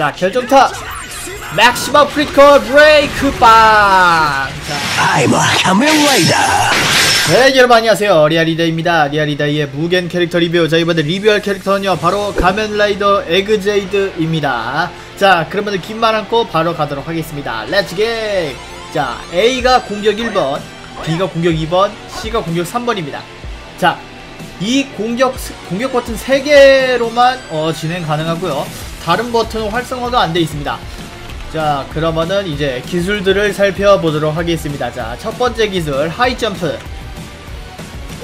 자, 결정타! 맥시멈 크리티컬 브레이크 빵! 네, 여러분 안녕하세요. 리아리데이입니다. 리아리데이의 무겐 캐릭터 리뷰. 자, 이번에 리뷰할 캐릭터는요, 바로 가면라이더 에그제이드입니다. 자, 그러면 긴말 않고 바로 가도록 하겠습니다. 렛츠 겟! 자, A가 공격 1번, B가 공격 2번, C가 공격 3번입니다. 자, 이 공격 버튼 3개로만 진행 가능하고요. 다른 버튼은 활성화가 안 돼 있습니다. 자, 그러면은 이제 기술들을 살펴보도록 하겠습니다. 자, 첫 번째 기술 하이점프.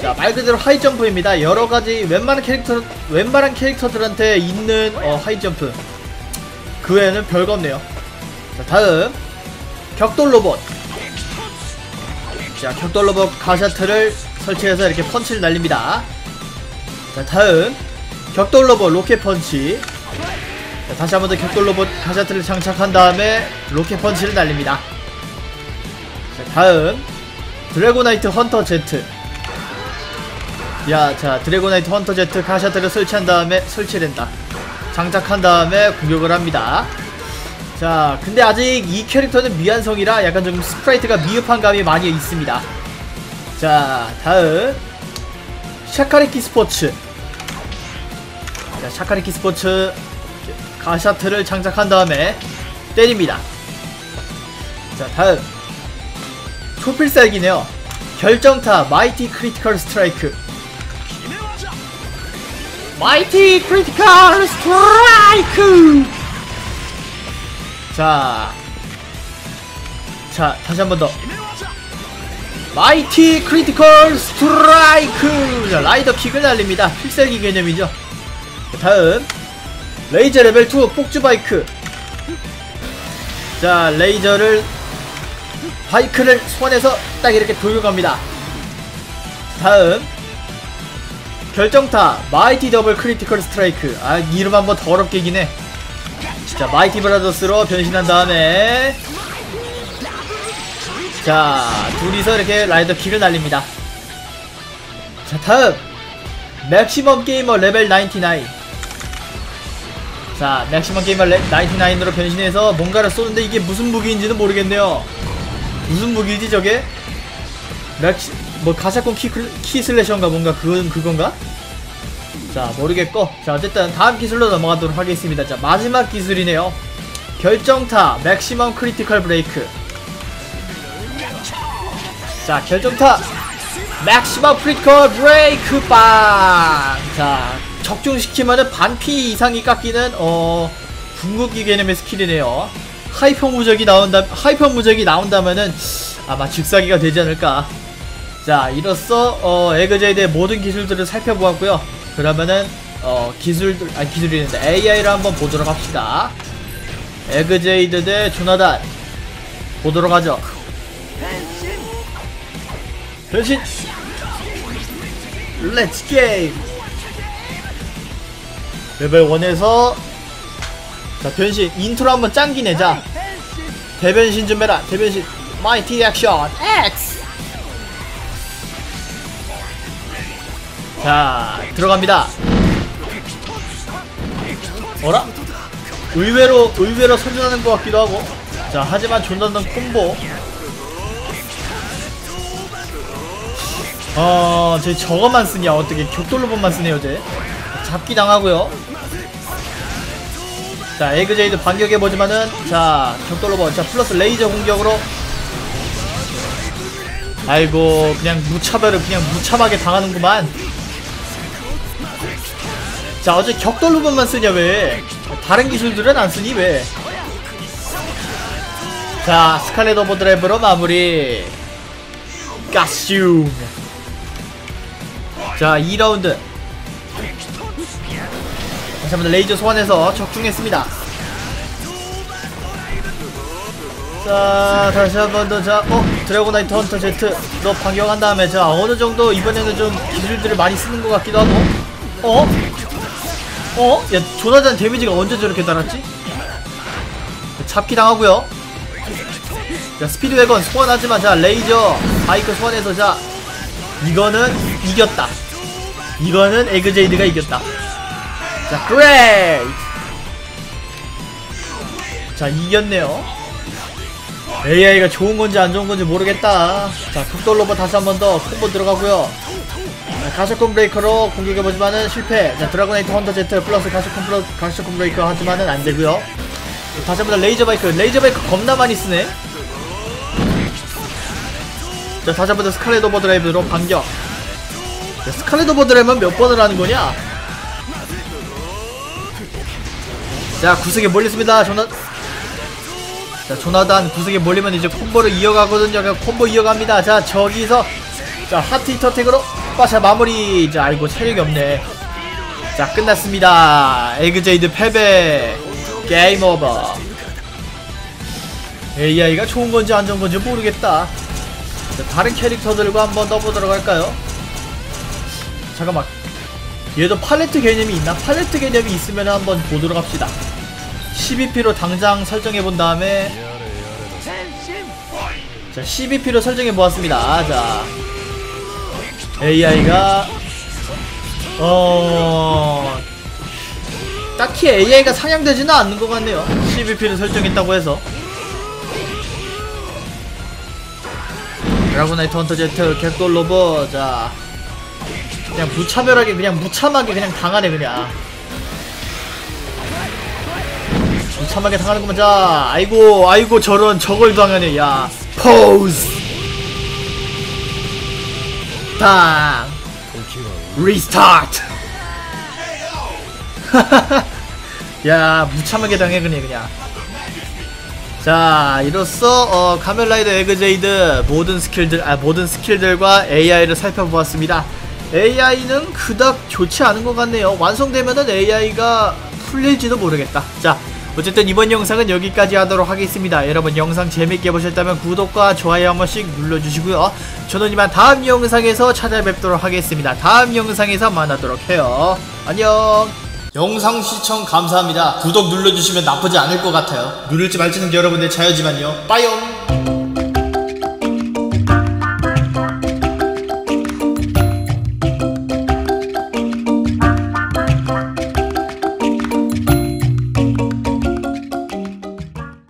자, 말 그대로 하이점프입니다. 여러 가지 웬만한 캐릭터들한테 있는 하이점프. 그 외에는 별거 없네요. 자, 다음 격돌 로봇. 자, 격돌 로봇 가샤트를 설치해서 이렇게 펀치를 날립니다. 자, 다음 격돌 로봇 로켓 펀치. 자, 다시 한 번 더 격돌 로봇 가샤트를 장착한 다음에 로켓 펀치를 날립니다. 자, 다음 드래곤나이트 헌터제트. 야, 자, 드래곤나이트 헌터제트 가샤트를 설치된다. 장착한 다음에 공격을 합니다. 자, 근데 아직 이 캐릭터는 미완성이라 약간 좀 스프라이트가 미흡한 감이 많이 있습니다. 자, 다음 샤카리키 스포츠. 자, 샤카리키 스포츠 가샤트를 장착한 다음에 때립니다. 자, 다음 초필살기네요. 결정타 마이티 크리티컬 스트라이크. 마이티 크리티컬 스트라이크. 자, 다시 한 번 더 마이티 크리티컬 스트라이크. 자, 라이더 킥을 날립니다. 필살기 개념이죠. 자, 다음 레이저 레벨 2 폭주 바이크. 자, 바이크를 손에서 딱 이렇게 돌고 갑니다. 다음 결정타 마이티 더블 크리티컬 스트라이크. 아, 이름 한번 더럽게 기네. 자, 마이티 브라더스로 변신한 다음에 자, 둘이서 이렇게 라이더 킥을 날립니다. 자, 다음 맥시멈 게이머 레벨 99. 자, 맥시멈 게이머 99으로 변신해서 뭔가를 쏘는데 이게 무슨 무기인지는 모르겠네요. 무슨 무기지 저게? 가샤콘 키슬래셔인가 뭔가 그건가? 자, 모르겠고. 자, 어쨌든 다음 기술로 넘어가도록 하겠습니다. 자, 마지막 기술이네요. 결정타 맥시멈 크리티컬 브레이크. 자, 결정타 맥시멈 크리티컬 브레이크 빵! 자, 적중시키면은 반피 이상이 깎이는 궁극기 개념의 스킬이네요. 하이퍼 무적이 나온다면은 아마 즉사기가 되지 않을까. 자, 이로써 에그제이드의 모든 기술들을 살펴보았고요. 그러면은 AI를 한번 보도록 합시다. 에그제이드 대 조나단 보도록 하죠. 변신! 렛츠 게임! 레벨 1에서 자, 변신! 인트로 한번 짱기네. 자, 대변신 좀 해라. 대변신! 마이티 액션! X! 자, 들어갑니다. 어라? 의외로 선전하는 것 같기도 하고. 자, 하지만 존나는 콤보. 쟤 저거만 쓰냐. 어떻게 격돌로봇만 쓰네요. 쟤 잡기 당하고요. 자, 에그제이드 반격해보지만은 자, 격돌로봇. 자, 플러스 레이저 공격으로. 아이고, 그냥 무참하게 당하는구만. 자, 어제 격돌로봇만 쓰냐 왜. 다른 기술들은 안 쓰니 왜. 자, 스칼렛 오버드라이브로 마무리. 가슝. 자, 2라운드 다시 한번 레이저 소환해서 적중했습니다. 자, 다시 한번 더. 자, 드래곤나이트 헌터제트 너 반격한 다음에 자, 어느정도 이번에는 좀 기술들을 많이 쓰는 것 같기도 하고. 야, 조나단 데미지가 언제 저렇게 달았지? 잡기 당하고요. 자, 스피드웨건 소환하지만 자, 레이저 바이크 소환해서 자, 이거는 이겼다. 이거는 에그제이드가 이겼다. 자, 그레이트. 자, 이겼네요. AI가 좋은건지 안좋은건지 모르겠다. 자, 격돌 로봇 다시 한번더 콤보 들어가고요. 가속콤 브레이커로 공격해보지만은 실패. 자, 드래곤나이트 헌터제트 플러스 가속콤 브레이커 하지만은 안되고요. 다시 한번 레이저바이크 겁나 많이 쓰네. 자, 다시 한번 스칼렛 오버드라이브로 반격. 자, 스칼렛 오버드라이브는 몇 번을 하는거냐. 자, 구석에 몰렸습니다. 조나단 구석에 몰리면 이제 콤보를 이어가거든요. 그냥 콤보 이어갑니다. 자, 저기서 자, 하트 히터 택으로 빠샤 마무리. 자, 아이고 체력이 없네. 자, 끝났습니다. 에그제이드 패배. 게임 오버. AI가 좋은건지 안좋은건지 모르겠다. 자, 다른 캐릭터들과 한번 떠보도록 할까요? 잠깐만, 얘도 팔레트 개념이 있나? 팔레트 개념이 있으면 한번 보도록 합시다. 12P로 당장 설정해본 다음에, 자, 12P로 설정해보았습니다. 자, AI가 딱히 AI가 상향되지는 않는 것 같네요. 12P를 설정했다고 해서. 드래곤나이트 헌터제트 격돌 로봇. 자, 그냥 무차별하게, 그냥 무참하게 그냥 당하네. 그냥 무참하게 당하는구만. 자, 아이고 저런, 저걸 당하네. 야, 포즈 당 리스타트. 야, 무참하게 당해 그냥. 자, 이로써 가멜라이더 에그제이드 모든 스킬들과 AI를 살펴보았습니다. AI는 그닥 좋지 않은 것 같네요. 완성되면은 AI가 풀릴지도 모르겠다. 자, 어쨌든 이번 영상은 여기까지 하도록 하겠습니다. 여러분, 영상 재밌게 보셨다면 구독과 좋아요 한 번씩 눌러주시고요. 저는 이만 다음 영상에서 찾아뵙도록 하겠습니다. 다음 영상에서 만나도록 해요. 안녕. 영상 시청 감사합니다. 구독 눌러주시면 나쁘지 않을 것 같아요. 누를지 말지는 여러분의 자유지만요. 빠이옴.